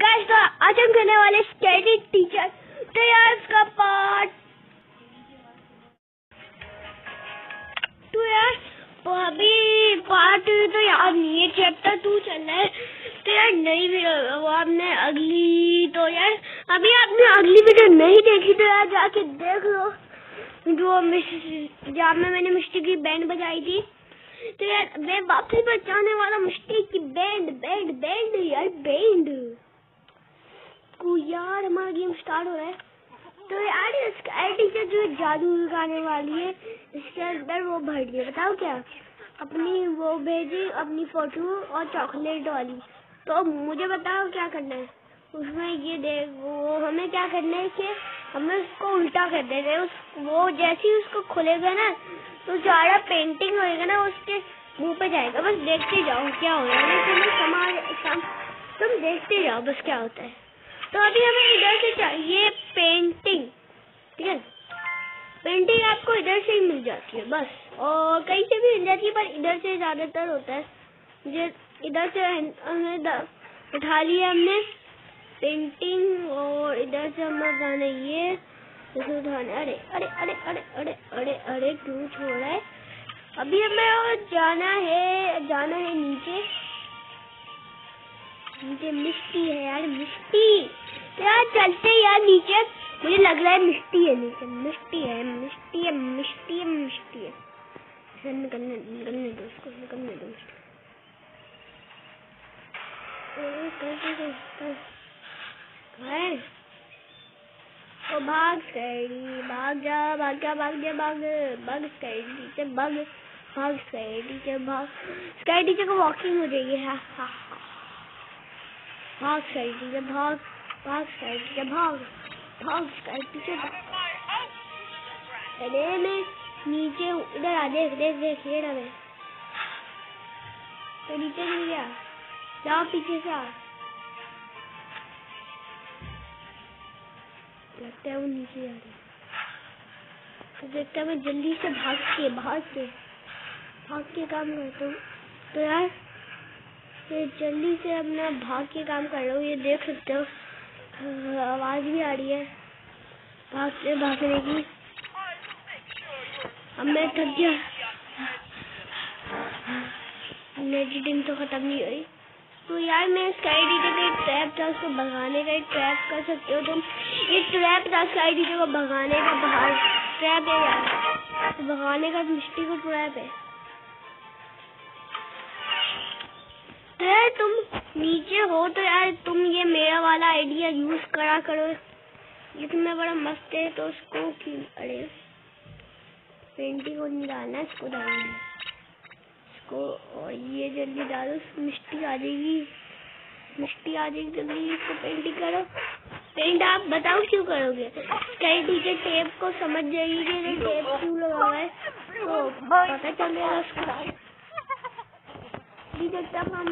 Guys तो आज हम करने वाले स्टडी टीचर तो यार इसका पार्ट 2 यार तो अभी पार्ट 2 तो यार ये चैप्टर 2 चल रहा है तो यार नई वीडियो आपने अगली तो यार अभी आपने अगली वीडियो नहीं देखी तो यार जाके देख लो जो जहाँ मैंने मिस्टी की बैंड बजाई थी तो यार मैं वापस बचाने वाला मिस्टेक की बैंड यार बैंड को यार हमारा गेम स्टार्ट हो रहा है तो यार स्काई टीचर जो जादू लगाने वाली है इसके अंदर वो भर दिया बताओ क्या अपनी वो भेजी अपनी फोटो और चॉकलेट वाली तो मुझे बताओ क्या करना है उसमें ये देखो हमें क्या करना है कि हमें उसको उल्टा कर देना है उस वो जैसे ही उसको खुलेगा ना तो सारा पेंटिंग होएगा ना उसके मुंह पे जाएगा बस देखते जाओ क्या हो रहा है तुम देखते जाओ बस क्या होता है। तो अभी हमें इधर से चाहिए पेंटिंग ठीक है पेंटिंग आपको इधर से ही मिल जाती है बस और कहीं से भी मिल जाती है पर इधर से ज्यादातर होता है मुझे इधर से हमें उठा लिया हमने पेंटिंग और इधर से हमें जाना ये उठाने अरे अरे अरे अरे अरे अरे अरे क्यों छोड़ रहा है अभी हमें जाना है नीचे नीचे मिट्टी है यार मिट्टी यार चलते यार नीचे मुझे लग रहा है मिट्टी है नीचे मिट्टी है सर निकलने दो उसको निकलने दो ओ भाग स्काई टीचर को वॉकिंग हो जाएगी भाग स्काई टीचर भाग अरे मैं नीचे इधर आ देख ये रहा मैं तो नीचे गिर गया जाओ पीछे से आ लगता है वो नीचे आ रही है तो मैं जल्दी से भाग के काम करता हूँ तो यार ये जल्दी से अपना भाग के काम कर रहा हूँ ये देख सकते हो आवाज भी आ रही है भागने की अब मैं थक गया एडिटिंग तो खत्म नहीं हुई तो यार मैं स्काई टीचर का एक ट्रैप था उसको भगाने का एक ट्रैप कर सकते हो तुम तो ये ट्रैप था स्काई टीचर को भगाने का बाहर ट्रैप है यार तो भगाने का मिस्टी को ट्रैप है तो यार तुम नीचे हो तो यार तुम ये मेरा वाला आइडिया यूज करा करो ये तुम्हें बड़ा मस्त है तो उसको अरे पेंटिंग को नहीं डालना इसको डालना को और ये जल्दी डालो मिट्टी आ जाएगी जल्दी इसको पेंटिंग करो पेंट आप बताओ क्यों करोगे कहीं टीचर टेप को समझ जाएगी कि टेप क्यों लगा हुआ है तो पता चलेगा उसको ठीक है तब हम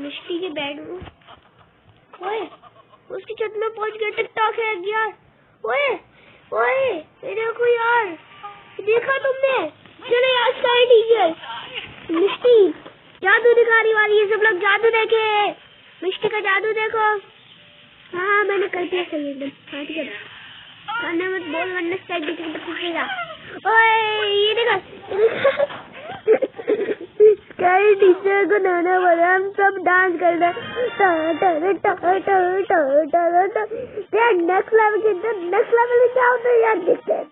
मिट्टी के बैठ ओए उसकी छत में पहुंच गए टिकटॉक है यार ओए ओए देखो यार देखा तुमने चलो यार स्काई टीचर मिस्टी जादू दिखाने वाली है सब लोग जादू देखे मिस्टी का जादू देखो हाँ मैंने कर दिया सही एकदम खाने मत बोल वरना स्काई टीचर को पूछेगा ओए ये देखो स्काई टीचर को नाना बोला हम सब डांस कर रहे यार नेक्स्ट लेवल में क्या होता है यार देखते हैं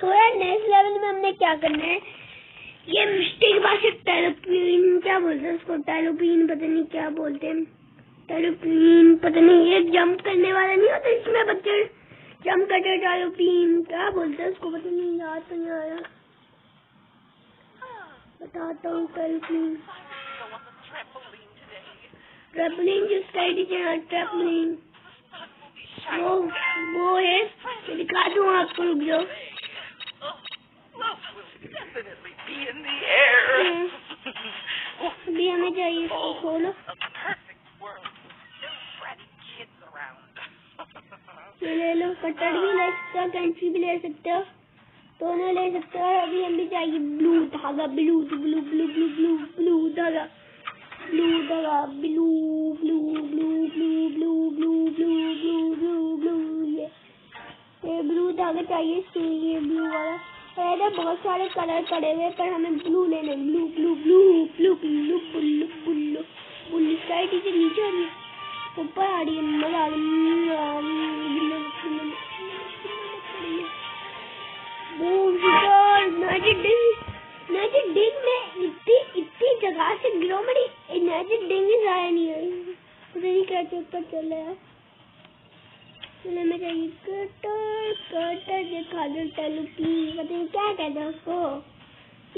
तो यार नेक्स्ट लेवल में हमने क्या करना है ये मिस्टी के पास एक टेलोपीन क्या बोलते हैं उसको टेलोपीन पता नहीं क्या बोलते हैं टेलोपीन पता नहीं ये जंप करने वाला नहीं होता इसमें बच्चे जंप करते टेलोपीन क्या बोलते हैं उसको पता नहीं याद तो नहीं आया बताता हूँ टेलोपीन ट्रेपलिन जो स्काई टीचर है ट्रेपलिन वो है दिखा दूँ आपको रुक जाओ अभी हमें चाहिए इसको खोलो ये ले लो कटर भी ले सकते हो कैंची भी ले सकते हो दोनों ले सकते हो अभी हमें चाहिए ब्लू धागा ब्लू धागा चाहिए ये ब्लू वाला। अरे बहुत सारे कलर पड़े हुए पर हमें ब्लू लेने, blue blue blue blue blue blue blue blue sky teacher नीचे आ रही है, ऊपर आ रही है, मजा आ रही है। एनर्जी डिंग में इतनी इतनी जगह से गिरो, मेरी एनर्जी डिंग ही जाया नहीं है, पता नहीं कैसे ऊपर चल रहा है। चले मैं चाहिए कटर, कटर ये खादर टैलू की पता नहीं क्या कहते हैं उसको,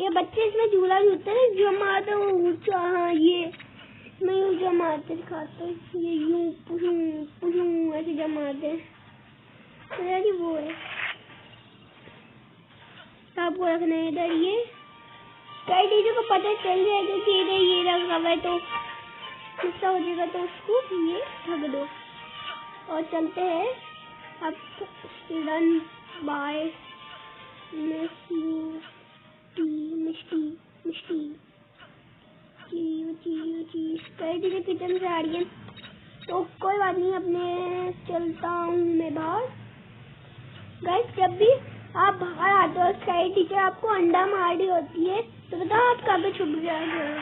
ये बच्चे इसमें झूला झूलते हैं जो मारते हैं वो ऊँचा। हाँ ये मैं यूँ जमाते दिखाता हूँ, ये यूँ पुशूँ पुशूँ ऐसे जमाते हैं, वो है आपको रखना है इधर। ये कई चीजों को पता चल जाएगा कि ये रंग हुआ है तो गुस्सा हो जाएगा तो उसको ये ठग दो। और चलते हैं अब रन बाय किचन से आ रही है तो कोई बात नहीं, अपने चलता हूँ मैं बाहर। गाइस जब भी आप बाहर आते हो स्काई टीचर आपको अंडा मारी होती है तो बताओ आप कहाँ पे छुप जाया करो,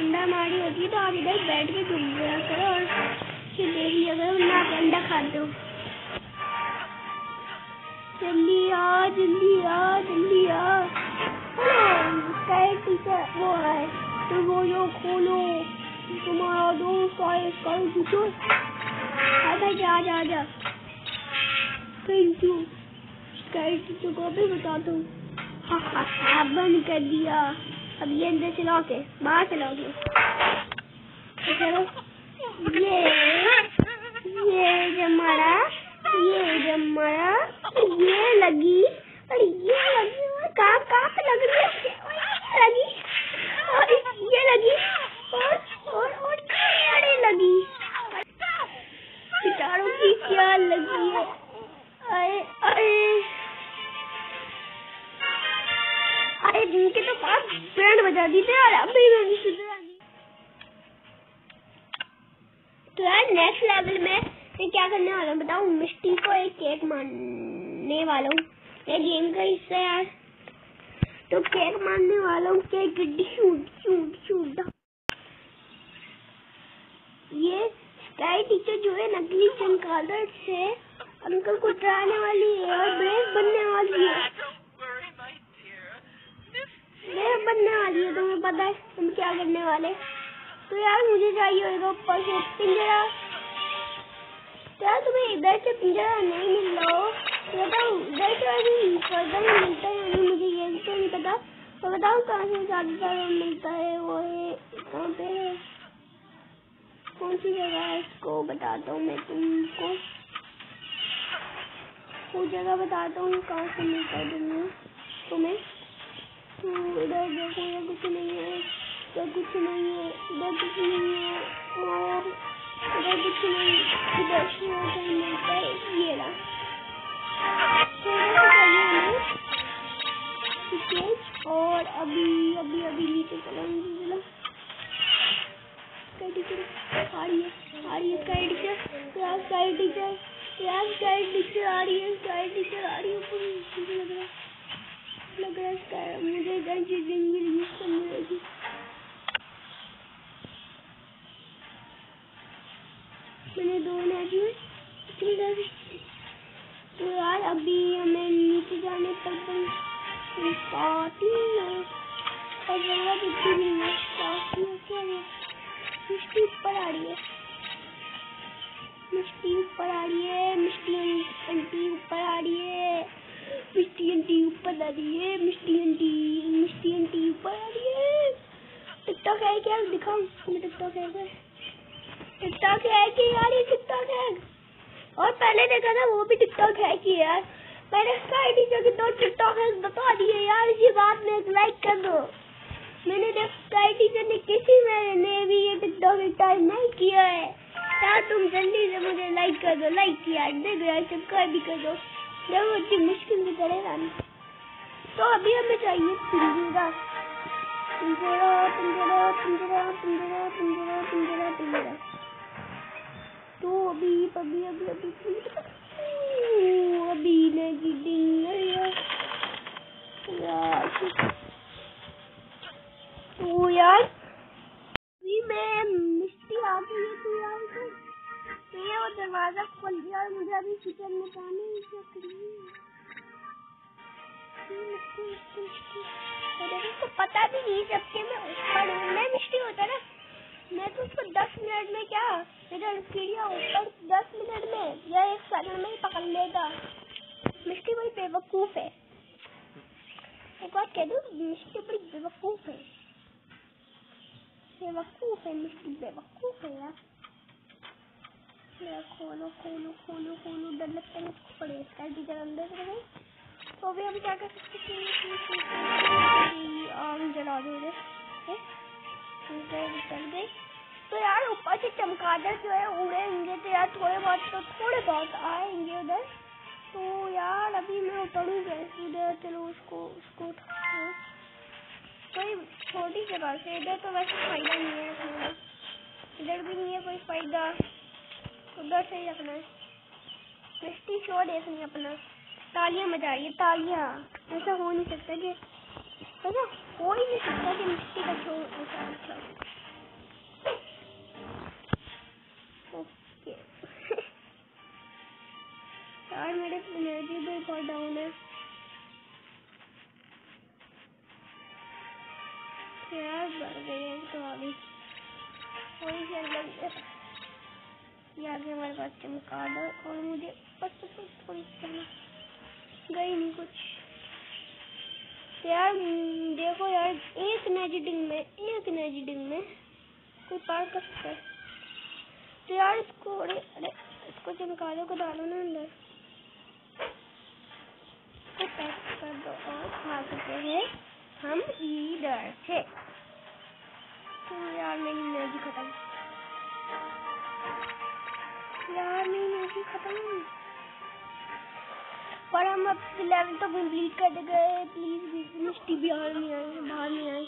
अंडा मारी होती है तो आप इधर बैठ के छुप जाया करो और फिर देख लिया करो ना आप अंडा खाते हो। जल्दी आओ जल्दी आओ जल्दी आओ, स्काई टीचर वो है तो वो जो खोलो तुम्हारा दोस्त आए स्काई टीचर आता जा जा जा पिंटू स्काई टीचर को भी बता दो। हाँ हाँ हाँ बंद कर दिया, अब ये अंदर से लॉक है, बाहर से लॉक है। ये जमारा ये लगी और कहाँ पे लग रही है, ये लगी और अरे लगी सितारों की क्या लगी है। अरे अरे जिनके तो पास बैंड बजा दी थे और अभी भी सुधरा नहीं। तो यार नेक्स्ट लेवल में मैं क्या करने वाला हूँ बताऊँ, मिस्टी को एक केक मारने वाला हूँ, ये गेम का हिस्सा यार। तो केक मारने वाला हूँ, केक गड्डी शूट। ये स्काई टीचर जो है नकली चमगादड़ से अंकल को डराने वाली है और ब्रेक बनने वाली है, बनने वाली है। तुम्हें पता है तुम क्या करने वाले, तो यार मुझे चाहिए होगा ऊपर से पिंजरा। यार तुम्हें इधर से पिंजरा नहीं मिल रहा हो तो बताओ इधर से मिलता है, मुझे ये तो नहीं पता, तो बताओ कहाँ से ज्यादा मिलता है, वो है कहाँ पे है कौन सी जगह है, इसको बताता हूँ मैं तुमको, वो जगह बताता हूँ कहाँ से मिलता है तुम्हें। तो इधर देखो या कुछ नहीं है इधर कुछ नहीं है इधर कहीं मिलता है ये रहा। ठीक है और अभी नीचे चलाऊंगी जरा। स्काई टीचर आ रही है स्काई टीचर आ रही है पूरी लग रहा है मुझे मिलेगी। मैंने 2 तो यार अभी हमें नीचे जाने पर काफी मिट्टी ऊपर आ रही है, मिट्टी ऊपर आ रही है मिस्टी आंटी ऊपर आ रही है। टिकटॉक है क्या दिखाऊं, टिकटॉक है कि यार ये टिकटॉक है, और पहले देखा था वो भी टिकटॉक है कि यार। मैंने स्काई टीचर के 2 टिकटॉक है बता दिए यार, इसी बात में एक लाइक कर दो। मैंने देख स्काई टीचर ने किसी ने भी ये टिकटॉक टाइप नहीं किया है यार, तुम जल्दी से मुझे लाइक कर दो, लाइक किया दे दो यार, सब्सक्राइब भी कर दो, इतनी मुश्किल से करेगा। तो अभी हमें चाहिए पिंजरा। तो अभी Bile gidiyor ya. Ya uyan. मैं मिस्टी आ गई है तो यार मेरा वो दरवाजा खोल दिया और मुझे अभी किचन में जाने की जरूरत है। पता भी नहीं जबकि मैं ऊपर हूँ। मैं मिस्टी होता ना मैं तो उसको 10 मिनट में क्या मेरा सीढ़ियाँ ऊपर 10 मिनट में या 1 सेकंड में ही पकड़ लेगा। मिस्टी बड़ी बेवकूफ़ है। एक बात कह दूँ मिस्टी बड़ी बेवकूफ़ है। बेवकूफ़ है मिस्टी बेवकूफ़ है यार। खोलो खोलो खोलो खोलो डर लगता है पड़े डर अंदर रहे तो भी हम क्या कर सकते हैं। आग जला दो गई तो यार ऊपर से चमगादड़ जो है उड़ेंगे तो यार थोड़े बहुत आएंगे उधर। तो यार अभी मैं उतरूँगा उधर। चलो उसको कोई छोटी जगह से इधर तो वैसे फायदा नहीं है। इधर भी नहीं है कोई फायदा। उधर से ही रखना है। मिस्टी शो देखनी अपना। तालियां बजाइए तालियां। ऐसा हो नहीं सकता कि ऐसा हो ही नहीं सकता कि मिस्टी का शो ऐसा अच्छा। ओके यार मेरे एनर्जी भी बहुत डाउन है यार। बढ़ गए तो अभी कोई यार हमारे पास चमगादड़ और मुझे बस थोड़ी गई नहीं कुछ। यार देखो यार एक एनर्जी ड्रिंक में कोई पार कर सकता है। तो यार इसको अरे इसको चमगादड़ को डालो ना अंदर तो पैक कर दो और खा सकते हैं हम इधर से। तो यार मेरी एनर्जी खत्म। पर हम अब 11 तो कंप्लीट कर गए। प्लीज मिस्टी भी बाहर नहीं आए।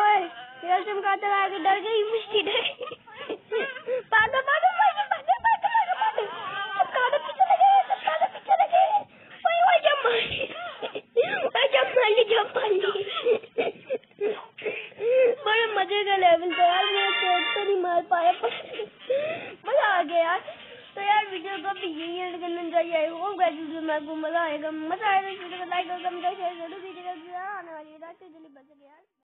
और यार चमगादड़ आगे डर गई मिस्टी डर गई। भागो चमगादड़ पीछे लगे। वही जब माली बड़े मजे का लेवल था यार। मैं तो नहीं मार पाया पर मजा आ गया यार। तो यार वीडियो को भी यही एंड करना चाहिए। होप गाइस आपको मजा आएगा। लाइक और कमेंट शेयर जरूर कीजिएगा। आने वाली रात के लिए बच गया।